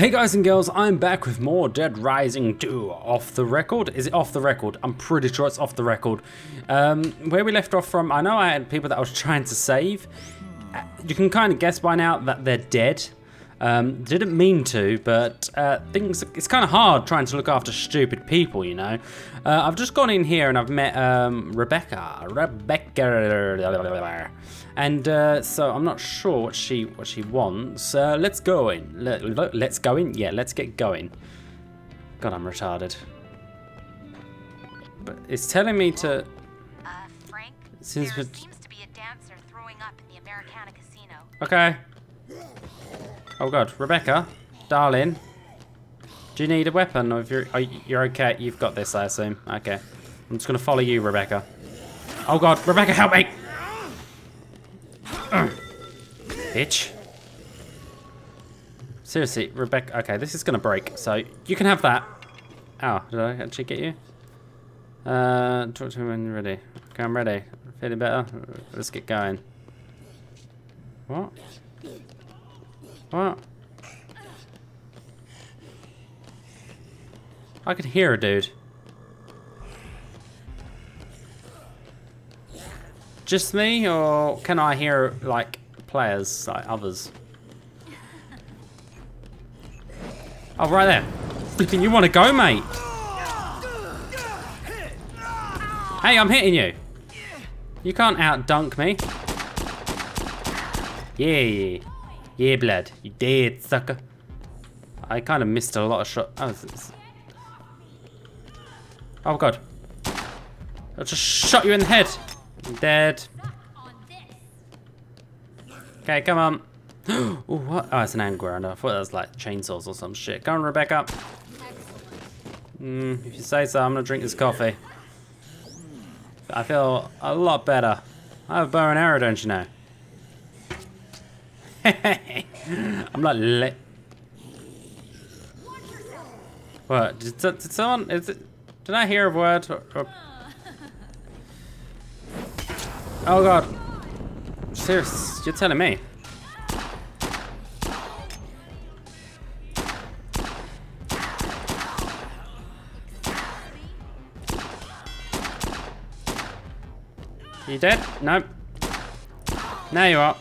Hey guys and girls, I'm back with more Dead Rising 2 Off the Record. Is it Off the Record? I'm pretty sure it's Off the Record. Where we left off from, I know I had people that I was trying to save. You can kind of guess by now that they're dead. Didn't mean to, but it's kind of hard trying to look after stupid people, you know. I've just gone in here and I've met Rebecca. And so I'm not sure what she wants. Let's go in. Let's go in. Yeah, let's get going. God, I'm retarded. But it's telling me to. Frank, there seems to be a dancer throwing up in the Americana Casino. Okay. Oh God, Rebecca, darling. Do you need a weapon, or if you're okay? You've got this, I assume. Okay. I'm just gonna follow you, Rebecca. Oh God, Rebecca, help me! Bitch. Seriously, Rebecca. Okay, this is gonna break, so you can have that. Oh, did I actually get you? Talk to me when you're ready. Okay, I'm ready. Feeling better? Let's get going. What? What? I can hear a dude. Just me, or can I hear, like, players, like others? Oh, right there. Flipping, you want to go, mate? Hey, I'm hitting you. You can't out-dunk me. Yeah. Yeah, blood. You dead, sucker. I kind of missed a lot of shots. Oh, God. I just shot you in the head. I'm dead. Okay, come on. Oh, what? Oh, it's an angler. I thought that was like chainsaws or some shit. Come on, Rebecca. If you say so, I'm gonna drink this coffee. I feel a lot better. I have a bow and arrow, don't you know? I'm not lit. What? Did someone? Did I hear a word? Or oh God. Serious, you're telling me. You dead? Nope. Now you are.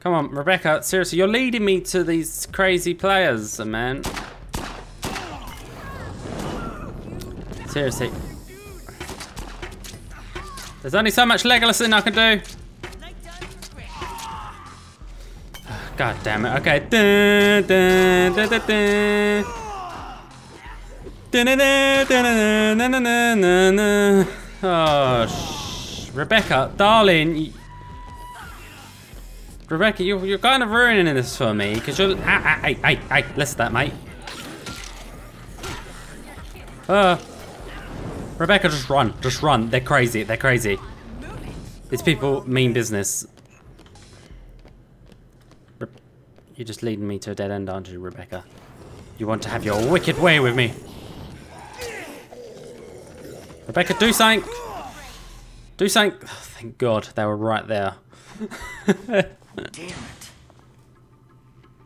Come on, Rebecca, seriously, you're leading me to these crazy players, man. Seriously. There's only so much legolasing I can do. God damn it. Okay. Dun, dun, dun, dun, dun. Dun, dun, dun, dun, dun, dun, dun, dun. Oh, Rebecca, darling. Rebecca, you're kind of ruining this for me because you're. Hey, listen to that, mate. Rebecca, just run. Just run. They're crazy. They're crazy. These people mean business. You're just leading me to a dead end, aren't you, Rebecca? You want to have your wicked way with me. Rebecca, do something. Do something. Oh, thank God they were right there. Damn it.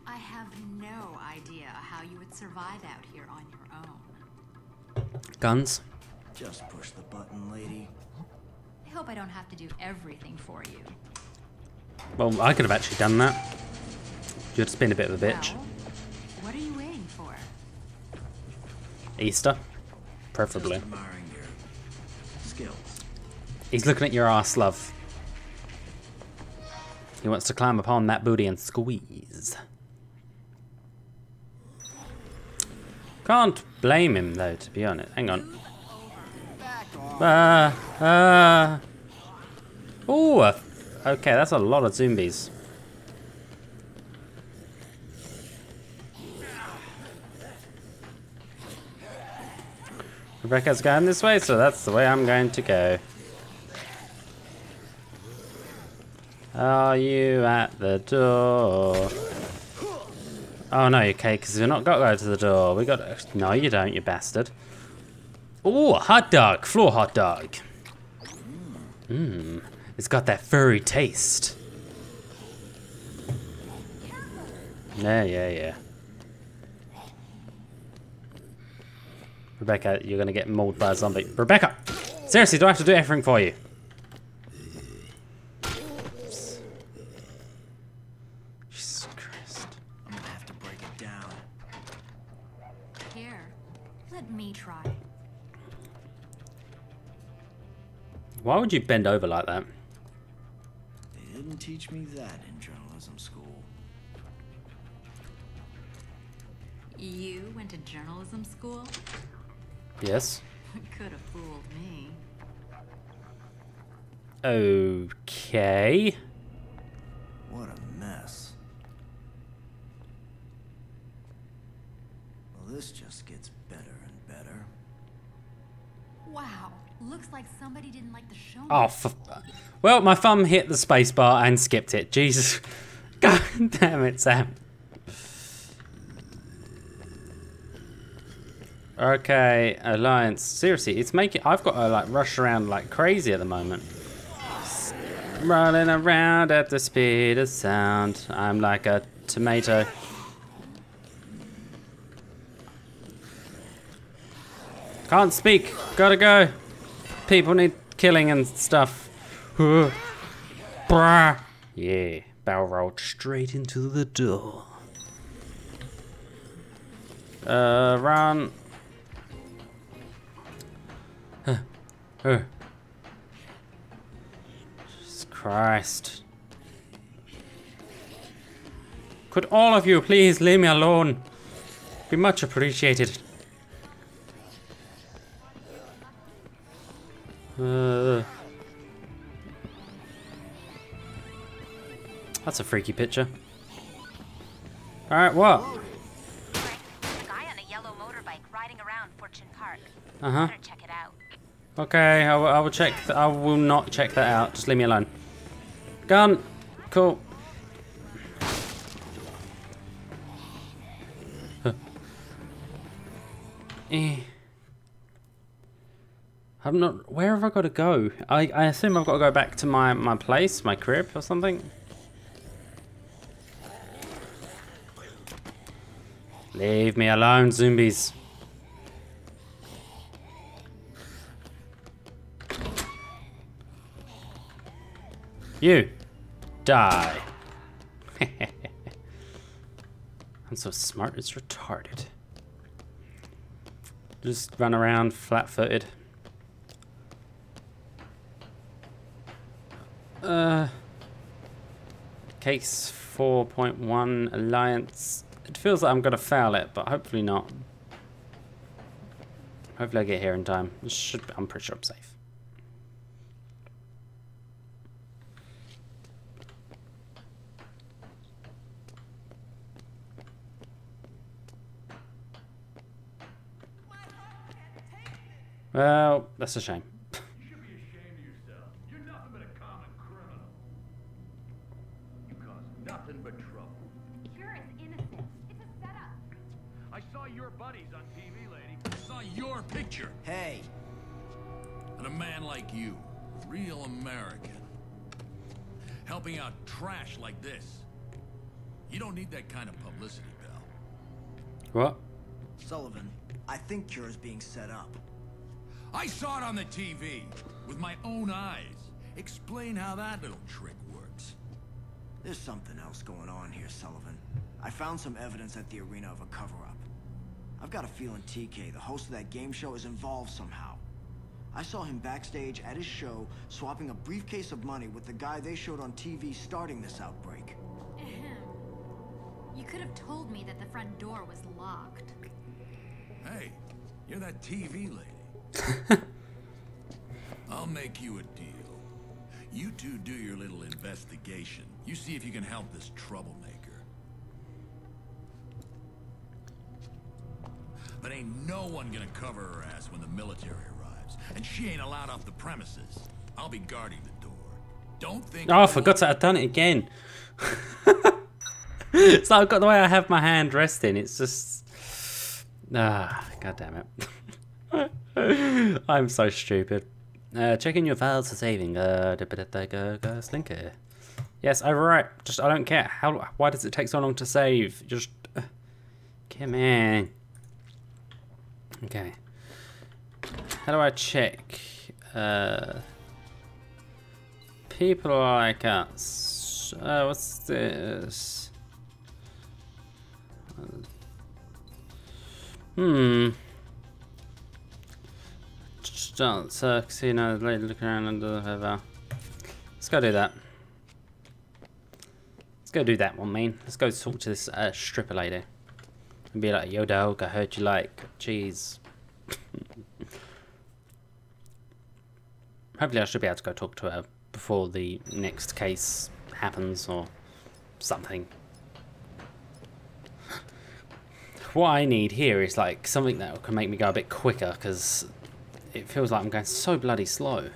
I have no idea how you would survive out here on your own. Guns. Just push the button, lady. I hope I don't have to do everything for you. Well, I could have actually done that. You'd have been a bit of a bitch. Well, what are you waiting for? Easter, preferably. Just admiring your skills. He's looking at your ass, love. He wants to climb upon that booty and squeeze. Can't blame him though, to be honest. Hang on. Ooh, okay, that's a lot of zombies. Rebecca's going this way, so that's the way I'm going to go. Are you at the door? Oh no, okay, because we've not got to go to the door. We got to, no, you don't, you bastard. Oh, hot dog, floor hot dog. It's got that furry taste. Yeah. Rebecca, you're gonna get mauled by a zombie. Rebecca! Seriously, do I have to do everything for you? Oops. Jesus Christ. I'm gonna have to break it down. Here, let me try. Why would you bend over like that? They didn't teach me that in journalism school. You went to journalism school? Yes. Could have fooled me. Okay. What a mess. Well, this just gets better and better. Wow. Looks like somebody didn't like the show. Oh, well, my thumb hit the space bar and skipped it. Jesus. God damn it, Sam. Okay, Alliance. Seriously, it's making. I've got to like rush around like crazy at the moment. Rolling around at the speed of sound. I'm like a tomato. Can't speak. Gotta go. People need killing and stuff. Brah. Yeah, barrel rolled straight into the door. Run. Jesus Christ. Could all of you please leave me alone? Be much appreciated. That's a freaky picture. Alright, what? A guy on a yellow motorbike riding around Fortune Park. Uh-huh. Check it out. Okay, I will check. I will not check that out. Just leave me alone. Gun. Cool. I'm not. Where have I got to go? I assume I've got to go back to my place, my crib, or something. Leave me alone, zombies. You die. I'm so smart, it's retarded. Just run around flat-footed. Case 4.1 Alliance. It feels like I'm gonna fail it, but hopefully not. Hopefully I get here in time. I'm pretty sure I'm safe. Well, that's a shame. You should be ashamed of yourself. You're nothing but a common criminal. You caused nothing but trouble. You're as innocent. It's a setup. I saw your buddies on TV, lady. I saw your picture. Hey. And a man like you, real American, helping out trash like this. You don't need that kind of publicity, pal. What? Sullivan, I think you're being set up. I saw it on the TV, with my own eyes. Explain how that little trick works. There's something else going on here, Sullivan. I found some evidence at the arena of a cover-up. I've got a feeling TK, the host of that game show, is involved somehow. I saw him backstage at his show, swapping a briefcase of money with the guy they showed on TV starting this outbreak. You could have told me that the front door was locked. Hey, you're that TV lady. I'll make you a deal. You two do your little investigation. You see if you can help this troublemaker. But ain't no one gonna cover her ass when the military arrives, and she ain't allowed off the premises. I'll be guarding the door. Don't think. Oh, I forgot that I've done it again. So I've got the way I have my hand resting. It's just God damn it. I'm so stupid. Checking your files for saving. Slinker. Yes, overwrite. Just, I don't care. How? Why does it take so long to save? Just, come on. Okay. How do I check? People like us. What's this? Just casino, lady looking around under the river. Let's go do that. Let's go do that one, man. Let's go talk to this stripper lady. And be like, yo, dog, I heard you like cheese. Hopefully I should be able to go talk to her before the next case happens or something. What I need here is like something that can make me go a bit quicker, because it feels like I'm going so bloody slow.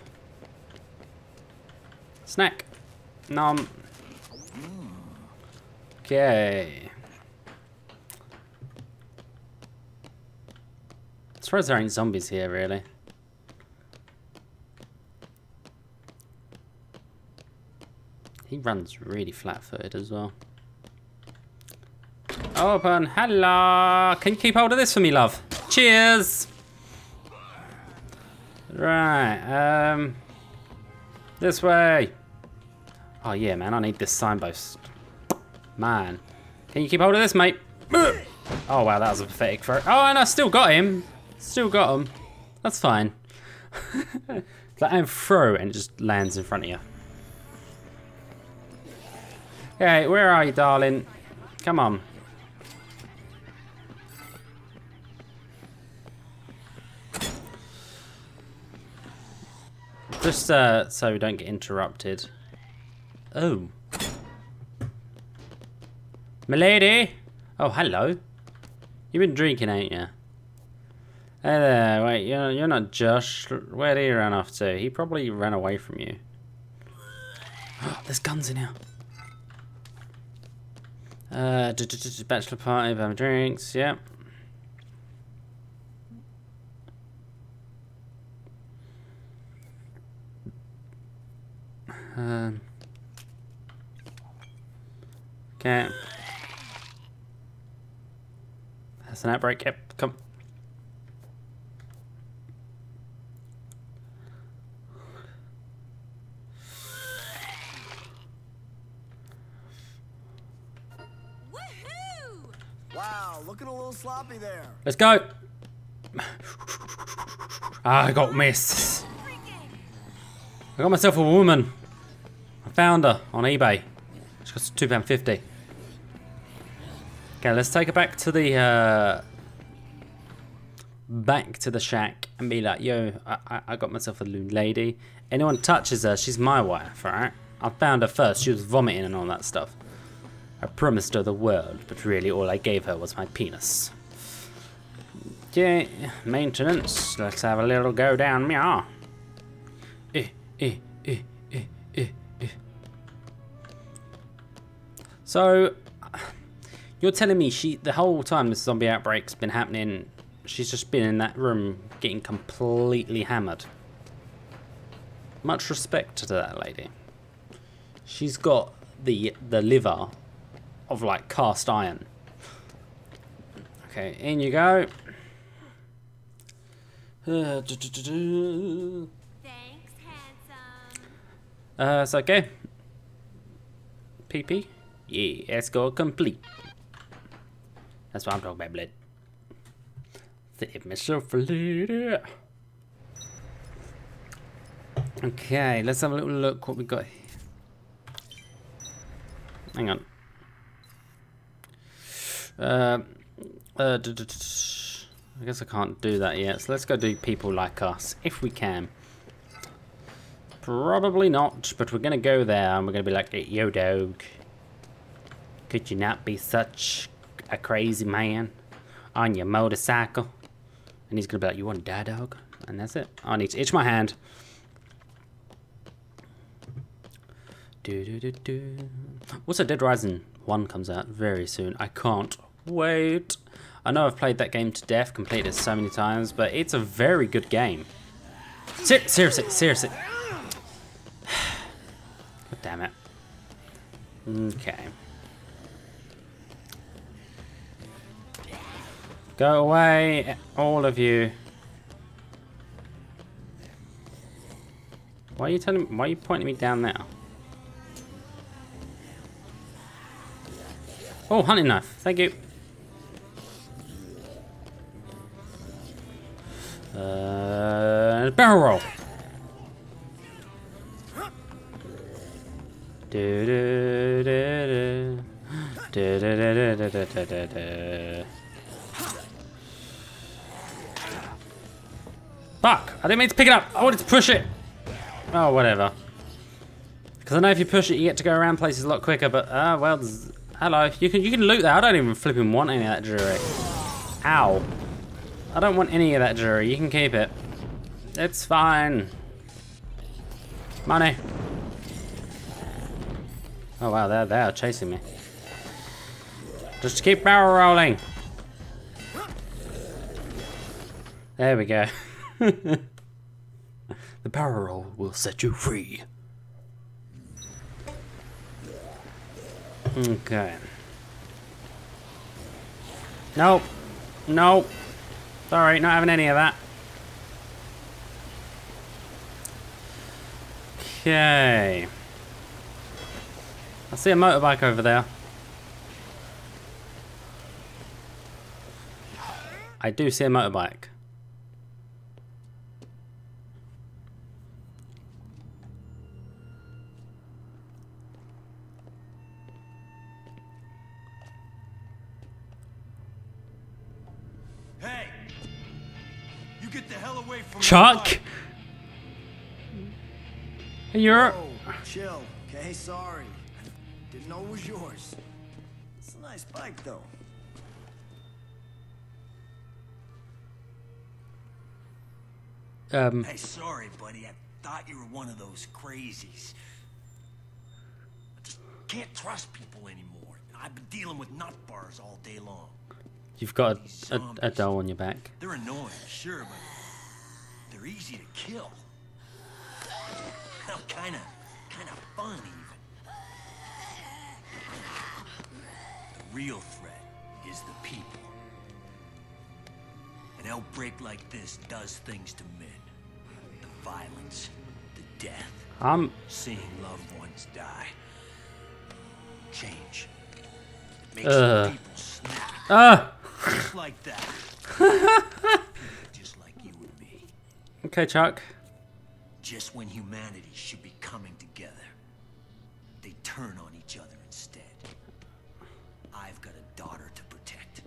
Snack. Nom. Okay. I suppose there ain't zombies here, really. He runs really flat-footed as well. Open. Hello. Can you keep hold of this for me, love? Cheers. Right. This way. Oh yeah, man. I need this signpost. Man. Can you keep hold of this, mate? Oh wow, that was a pathetic throw. Oh, and I still got him. Still got him. That's fine. Let him throw, and it just lands in front of you. Hey, where are you, darling? Come on. Just so we don't get interrupted. Oh. Milady! Oh, hello. You've been drinking, ain't you? Hey there, wait, you're not Josh. Where did he run off to? He probably ran away from you. There's guns in here. Bachelor party, bum drinks, yeah. Okay. That's an outbreak, yep, come. Wow, looking a little sloppy there. Let's go. I got missed. I got myself a woman. I found her on eBay. She costs £2.50. Okay, let's take her back to the shack and be like, yo, I got myself a loon lady. Anyone touches her, she's my wife, alright? I found her first. She was vomiting and all that stuff. I promised her the world, but really all I gave her was my penis. Okay, maintenance. Let's have a little go down meow. So, you're telling me the whole time this zombie outbreak's been happening, she's just been in that room getting completely hammered. Much respect to that lady. She's got the liver of like cast iron. Okay, in you go. Thanks, handsome. It's okay. PP? Yeah, escort complete. That's what I'm talking about, blood. Save myself for later. Okay, let's have a little look what we got here. Hang on. I guess I can't do that yet, so let's go do people like us, if we can. Probably not, but we're gonna go there and we're gonna be like, hey, yo, dog. Could you not be such a crazy man on your motorcycle? And he's gonna be like, you wanna die, dog? And that's it. I need to itch my hand. Also, Dead Rising 1 comes out very soon. I can't wait. I know I've played that game to death, completed it so many times, but it's a very good game. Seriously, seriously. God damn it. Okay. Go away, all of you. Why are you telling me, why are you pointing me down now? Oh, hunting knife. Thank you. Barrel roll. Do do do do do do do do do do do. Fuck! I didn't mean to pick it up. I wanted to push it. Oh, whatever. Because I know if you push it, you get to go around places a lot quicker. But ah, well, hello. You can loot that. I don't even flipping want any of that jewelry. Ow! I don't want any of that jewelry. You can keep it. It's fine. Money. Oh wow, they are chasing me. Just keep barrel rolling. There we go. The barrel roll will set you free. Okay. Nope. Nope. Sorry, not having any of that. Okay. I see a motorbike over there. I do see a motorbike. Hey! You get the hell away from Chuck! You're... Whoa, chill, okay? Sorry. Didn't know it was yours. It's a nice bike, though. Hey, sorry, buddy. I thought you were one of those crazies. I just can't trust people anymore. I've been dealing with nut bars all day long. You've got a doll on your back. They're annoying, sure, but they're easy to kill. Well, kind of fun even. The real threat is the people. An outbreak like this does things to men. The violence, the death. Seeing loved ones die. Change. It makes people snap. Just like that. Just like you and me. Okay, Chuck. Just when humanity should be coming together, they turn on each other instead. I've got a daughter to protect.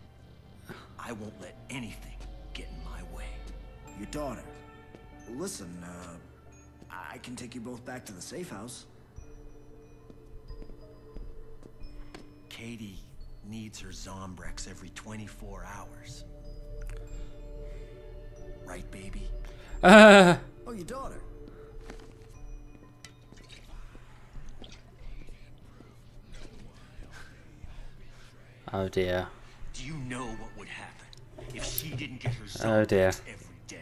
I won't let anything get in my way. Your daughter? Listen, I can take you both back to the safe house. Katie needs her Zombrex every 24 hours. Right, baby? Oh, your daughter. Oh dear. Do you know what would happen if she didn't get her Zombrex every day?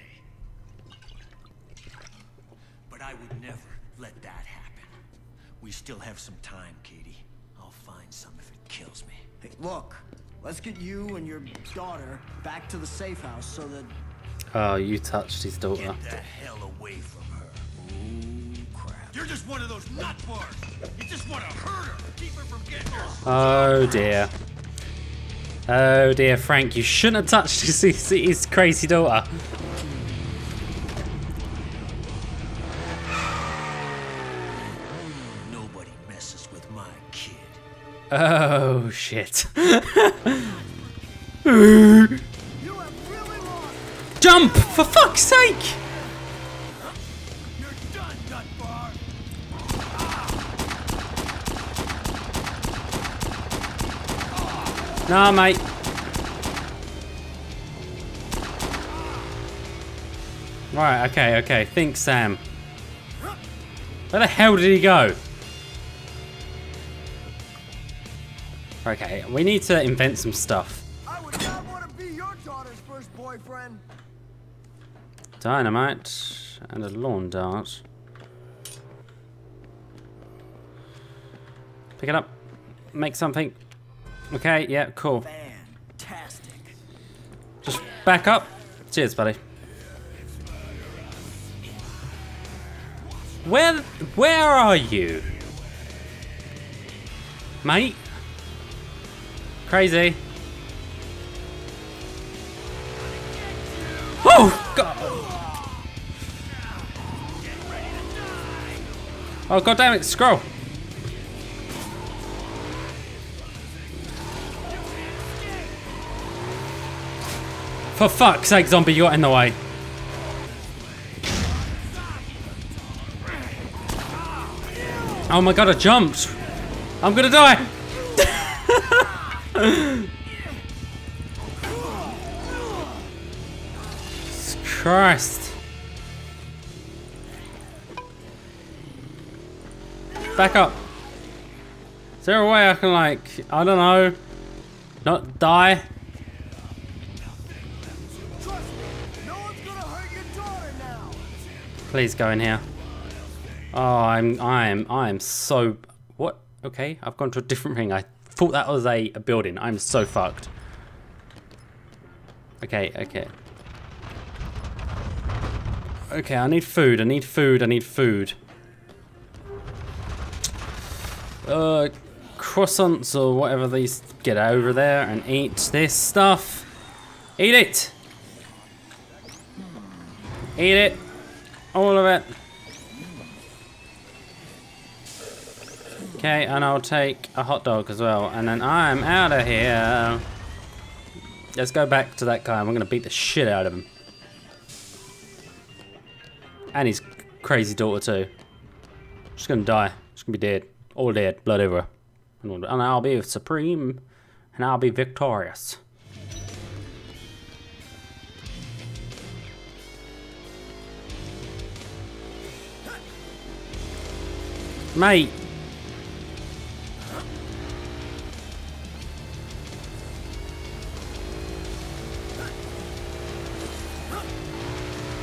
But I would never let that happen. We still have some time, Katie. I'll find some if it kills me. Hey, look, let's get you and your daughter back to the safe house so that... Oh, you touched his daughter. Get the hell away from her. Ooh, crap. You're just one of those nut bars. You just want to hurt her. Keep her from getting her. Oh, dear. Oh dear, Frank, you shouldn't have touched his crazy daughter. Nobody messes with my kid. Oh shit! Jump! For fuck's sake! You're done, nut bar. Nah, mate. Right, okay, okay. Think, Sam. Where the hell did he go? Okay, we need to invent some stuff. I would not want to be your daughter's first boyfriend. Dynamite and a lawn dart. Pick it up. make something. Okay, yeah, cool. Fantastic. Just back up. Cheers, buddy. Where are you? Mate? Crazy. Oh, God. Oh, God damn it, scroll. For fuck's sake, zombie, you're in the way. Oh my God, I jumped. I'm gonna die. Christ. Back up. Is there a way I can, like, I don't know, not die? Please go in here. Oh, I am so, what? Okay, I've gone to a different thing. I thought that was a building. I'm so fucked. Okay, okay. Okay, I need food, I need food, I need food. Croissants or whatever these, get over there and eat this stuff. Eat it! Eat it. All of it. Okay, and I'll take a hot dog as well, and then I'm out of here. Let's go back to that guy, and we're gonna beat the shit out of him. And his crazy daughter too. She's gonna die. She's gonna be dead. All dead. Blood everywhere. And I'll be supreme, and I'll be victorious. Mate.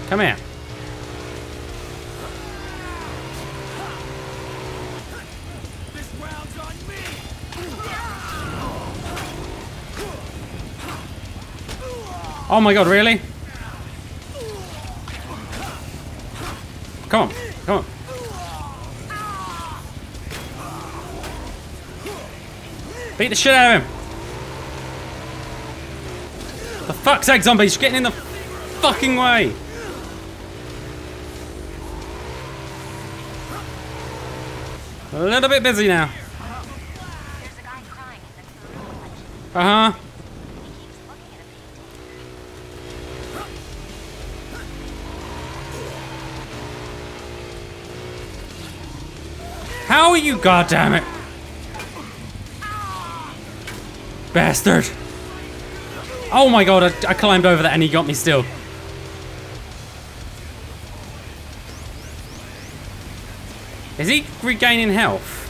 Come here. This round's on me. Oh my God, really? Come on, come on. Beat the shit out of him. For fuck's sake, zombies, you're getting in the fucking way. A little bit busy now. Uh-huh. How are you, goddammit? Bastard. Oh my God, I climbed over that and he got me still. Is he regaining health?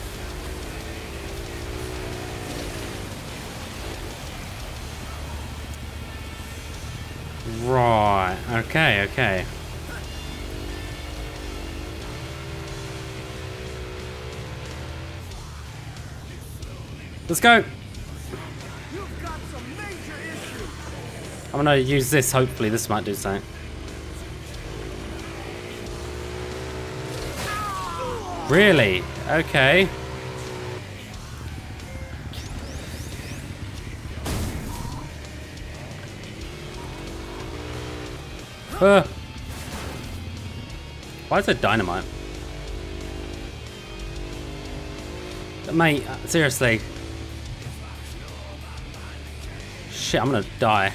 Right, okay, okay. Let's go. I'm gonna use this, hopefully this might do something. Really? Okay. Why is there dynamite? Mate, seriously. Shit, I'm gonna die.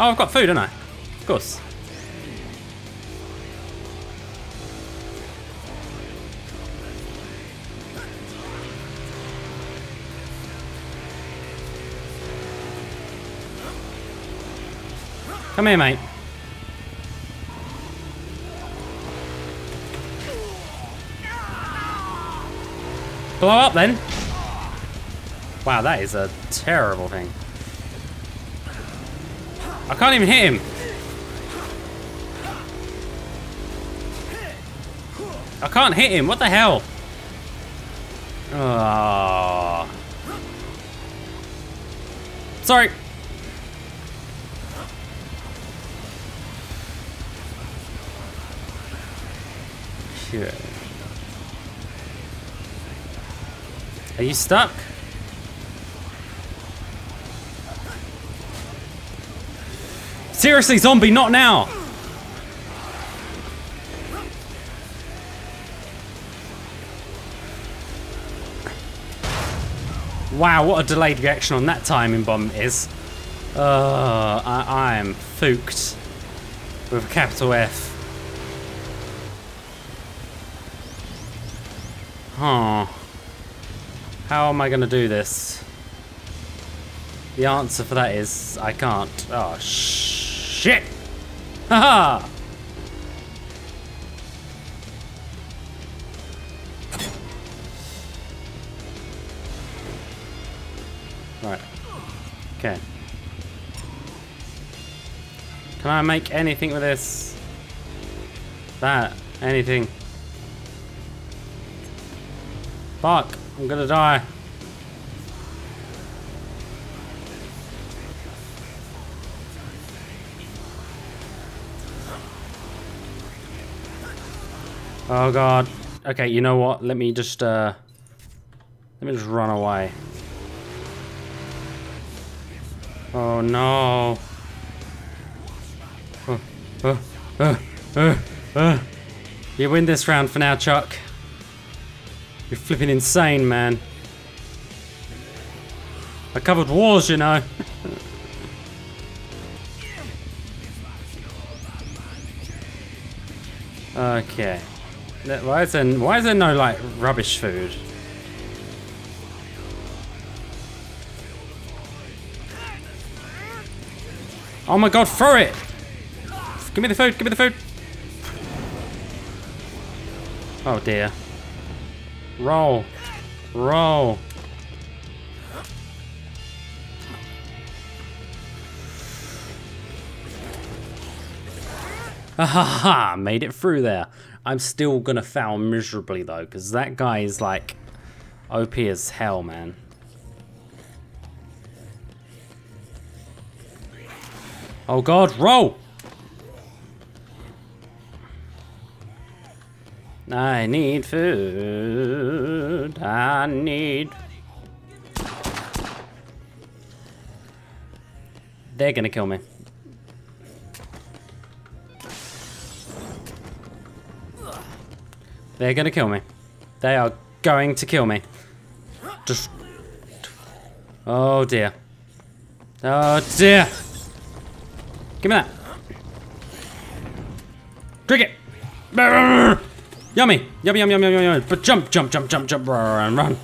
Oh, I've got food, haven't I? Of course. Come here, mate. Blow up, then. Wow, that is a terrible thing. I can't even hit him. I can't hit him, what the hell? Sorry. Okay. Are you stuck? Seriously, zombie, not now. Wow, what a delayed reaction on that timing bomb is. I am fooked with a capital F. Huh. How am I gonna do this? The answer for that is I can't. Oh, shit! Haha! Right. Okay. Can I make anything with this? That. Anything. Fuck. I'm gonna die. Oh god. Okay, you know what? Let me just run away. Oh no. You win this round for now, Chuck. You're flipping insane, man. I covered walls, you know. Okay. Why is there no like rubbish food? Oh my god, throw it! Give me the food, give me the food! Oh dear. Roll. Roll. Ahaha, made it through there. I'm still gonna foul miserably though, because that guy is like OP as hell, man. Oh god, roll! I need food. I need... They're gonna kill me. They're gonna kill me. They are going to kill me. Just... Oh dear. Oh dear! Give me that. Drink it. Yummy. Yummy, yum, yum, yum, yum. But jump, jump, jump, jump, jump, and run.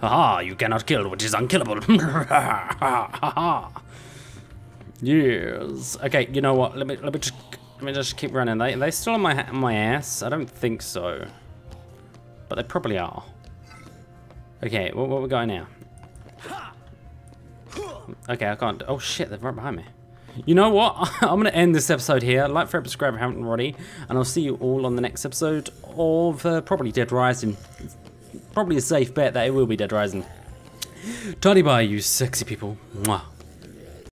Haha, you cannot kill what is unkillable. Yes. Okay, you know what? Let me just keep running. They still on my ass? I don't think so. But they probably are. Okay, what we got now? Okay, I can't. Oh shit, they're right behind me. You know what? I'm going to end this episode here. Like, favorite, subscribe if you haven't already. And I'll see you all on the next episode of probably Dead Rising. It's probably a safe bet that it will be Dead Rising. Tidy bye, you sexy people. Mwah.